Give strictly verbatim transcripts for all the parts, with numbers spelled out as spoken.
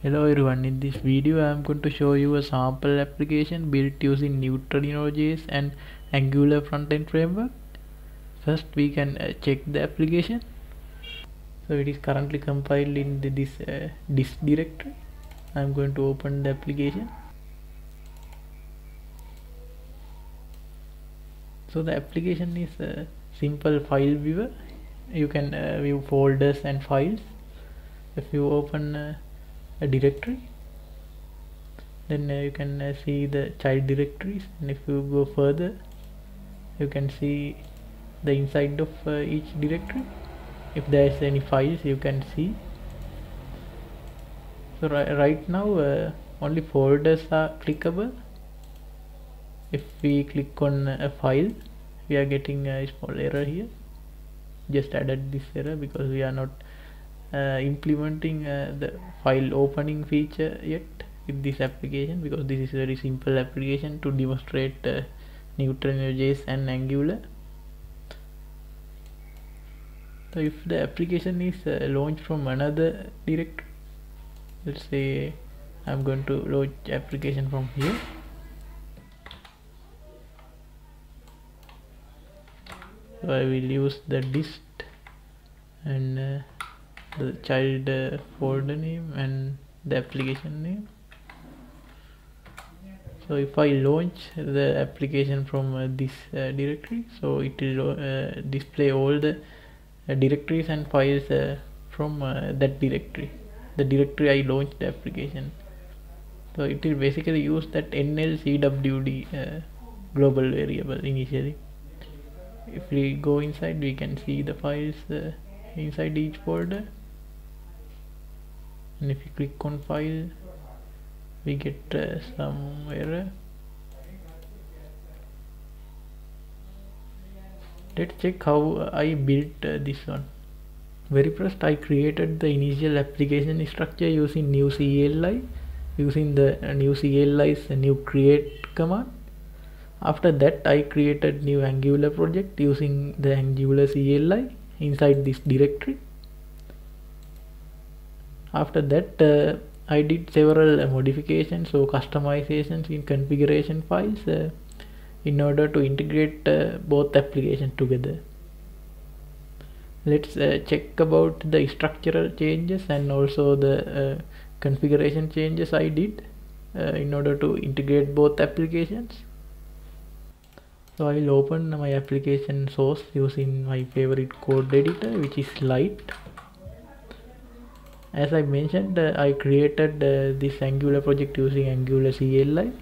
Hello everyone, in this video I am going to show you a sample application built using Neutralino dot J S and Angular front-end framework. First we can uh, check the application. So it is currently compiled in the, this uh, disk directory. I am going to open the application. So the application is a simple file viewer. You can uh, view folders and files. If you open uh, a directory, then uh, you can uh, see the child directories, and if you go further you can see the inside of uh, each directory. If there is any files you can see. So ri right now uh, only folders are clickable. If we click on a file we are getting a small error here. Just added this error because we are not Uh, implementing uh, the file opening feature yet with this application, because this is a very simple application to demonstrate uh, Neutralino dot J S and Angular. So if the application is uh, launched from another directory, let's say I'm going to launch application from here. So I will use the dist and uh, the child uh, folder name and the application name. So if I launch the application from uh, this uh, directory, so it will uh, display all the uh, directories and files uh, from uh, that directory, the directory I launched the application. So it will basically use that N L C W D uh, global variable initially. If we go inside we can see the files uh, inside each folder. And if you click on file we get uh, some error. Let's check how I built uh, this one. Very first I created the initial application structure using new C L I, using the uh, new C L I's uh, new create command. After that I created new Angular project using the Angular C L I inside this directory. After that uh, I did several uh, modifications or customizations in configuration files uh, in order to integrate uh, both applications together. Let's uh, check about the structural changes and also the uh, configuration changes I did uh, in order to integrate both applications. So I will open my application source using my favorite code editor, which is Lite. As I mentioned, uh, I created uh, this Angular project using Angular C L I.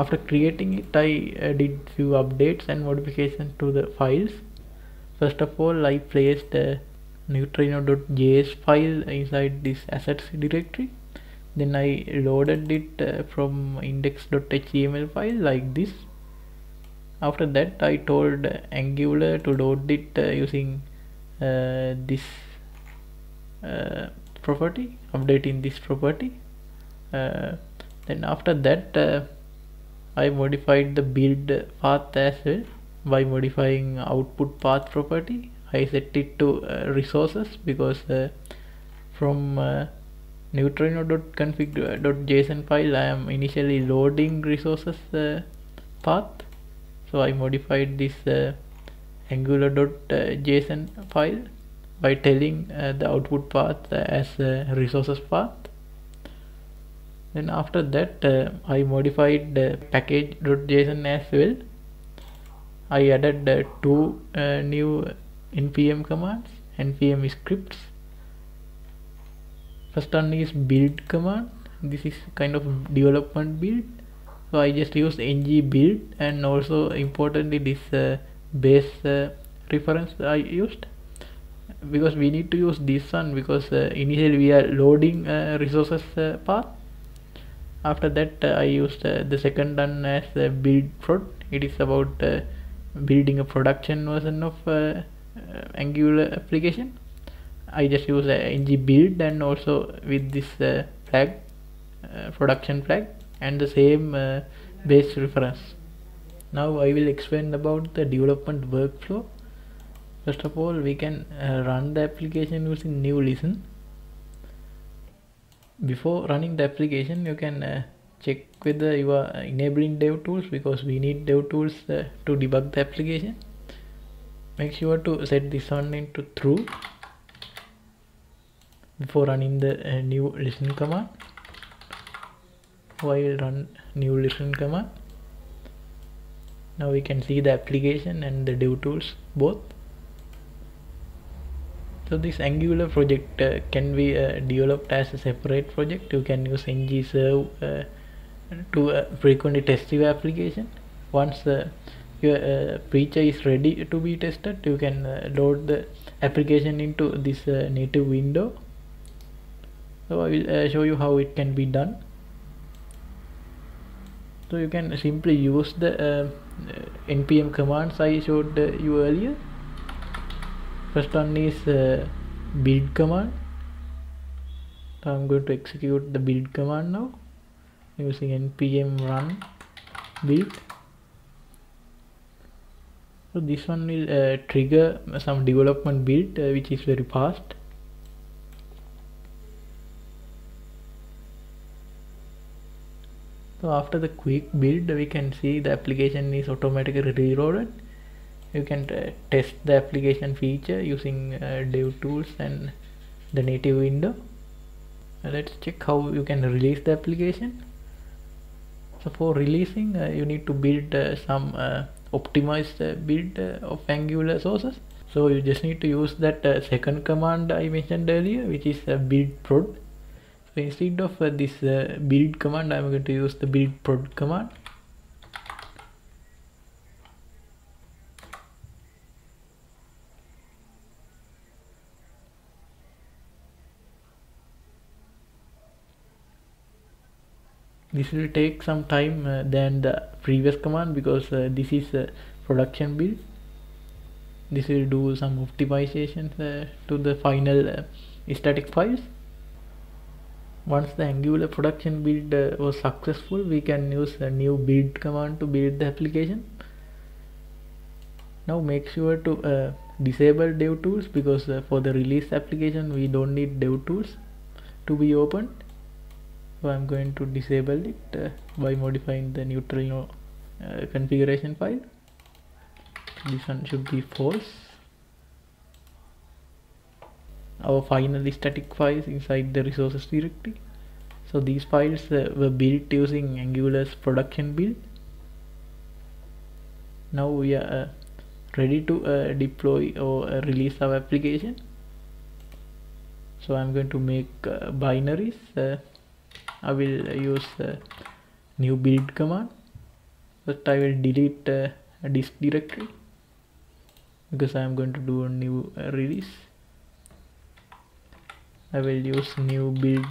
After creating it, I uh, did few updates and modifications to the files. First of all, I placed uh, Neutralino dot J S file inside this assets directory. Then I loaded it uh, from index dot H T M L file like this. After that I told uh, Angular to load it uh, using uh, this uh, property, updating this property. Uh, then after that uh, I modified the build path as well by modifying output path property. I set it to uh, resources because uh, from uh, Neutralino dot config dot J S O N file I am initially loading resources uh, path. So I modified this uh, Angular dot J S O N file by telling uh, the output path uh, as a resources path. Then after that uh, I modified uh, package dot J S O N as well. I added uh, two uh, new N P M commands, N P M scripts. First one is build command. This is kind of development build. So I just use ng build, and also importantly this uh, base uh, reference I used, because we need to use this one because uh, initially we are loading uh, resources uh, path. After that uh, I used uh, the second one as uh, build prod. It is about uh, building a production version of uh, uh, Angular application. I just use uh, ng build and also with this uh, flag, uh, production flag, and the same uh, base reference. Now I will explain about the development workflow. First of all, we can uh, run the application using neu listen. before running the application, you can uh, check whether you are enabling dev tools, because we need dev tools uh, to debug the application. Make sure to set this one into true before running the uh, neu listen command. While run neu listen command, now we can see the application and the dev tools both. So this Angular project uh, can be uh, developed as a separate project. You can use ng-serve uh, to uh, frequently test your application. Once uh, your uh, feature is ready to be tested, you can uh, load the application into this uh, native window. So I will uh, show you how it can be done. So you can simply use the uh, npm commands I showed uh, you earlier. First one is uh, build command. So I'm going to execute the build command now using npm run build. So this one will uh, trigger some development build uh, which is very fast. So after the quick build, we can see the application is automatically reloaded. You can uh, test the application feature using uh, dev tools and the native window. Now let's check how you can release the application. So for releasing, uh, you need to build uh, some uh, optimized uh, build uh, of Angular sources. So you just need to use that uh, second command I mentioned earlier, which is uh, build prod. So instead of uh, this uh, build command, I'm going to use the build prod command. This will take some time uh, than the previous command, because uh, this is a production build. This will do some optimizations uh, to the final uh, static files. Once the Angular production build uh, was successful, we can use a new build command to build the application. Now make sure to uh, disable dev tools, because uh, for the release application we don't need dev tools to be opened. So I'm going to disable it uh, by modifying the Neutralino uh, configuration file. This one should be false. Our final static files inside the resources directory. So these files uh, were built using Angular's production build. Now we are uh, ready to uh, deploy or uh, release our application. So I'm going to make uh, binaries. Uh, I will use uh, neu build command. First I will delete uh, disk directory, because I am going to do a new uh, release. I will use neu build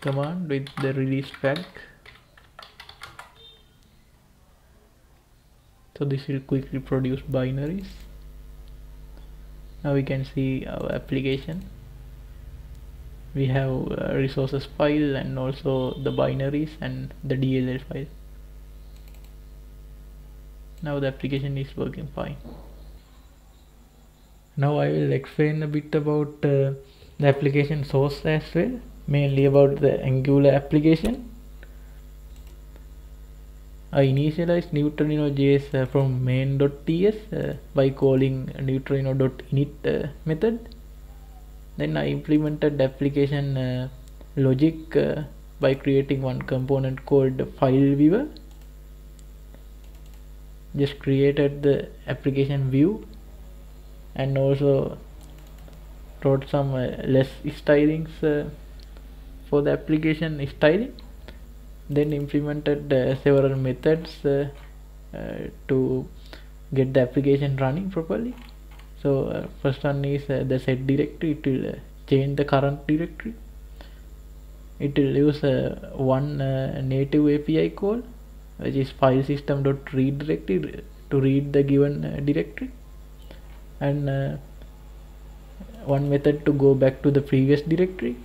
command with the release tag. So this will quickly produce binaries. Now we can see our application. We have uh, resources file and also the binaries and the D L L file. Now the application is working fine. Now I will explain a bit about uh, the application source as well, mainly about the Angular application. I initialized Neutralino dot J S uh, from main dot T S uh, by calling Neutralino dot init uh, method. Then I implemented the application uh, logic uh, by creating one component called FileViewer. Just created the application view and also wrote some uh, less stylings uh, for the application styling. Then implemented uh, several methods uh, uh, to get the application running properly. So uh, first one is uh, the set directory. It will uh, change the current directory. It will use uh, one uh, native A P I call, which is filesystem dot read directory, to read the given uh, directory, and uh, one method to go back to the previous directory,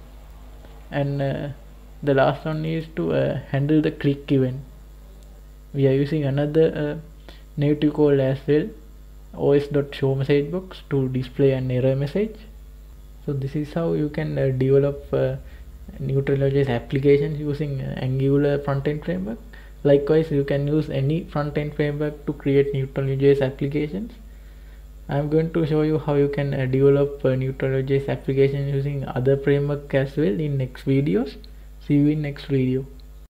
and uh, the last one is to uh, handle the click event. We are using another uh, native call as well, os dot show message box, to display an error message. So this is how you can uh, develop uh, Neutralino.js applications using Angular front-end framework. Likewise, you can use any front-end framework to create Neutralino.js applications. I am going to show you how you can uh, develop uh, Neutralino.js applications using other framework as well in next videos. See you in next video.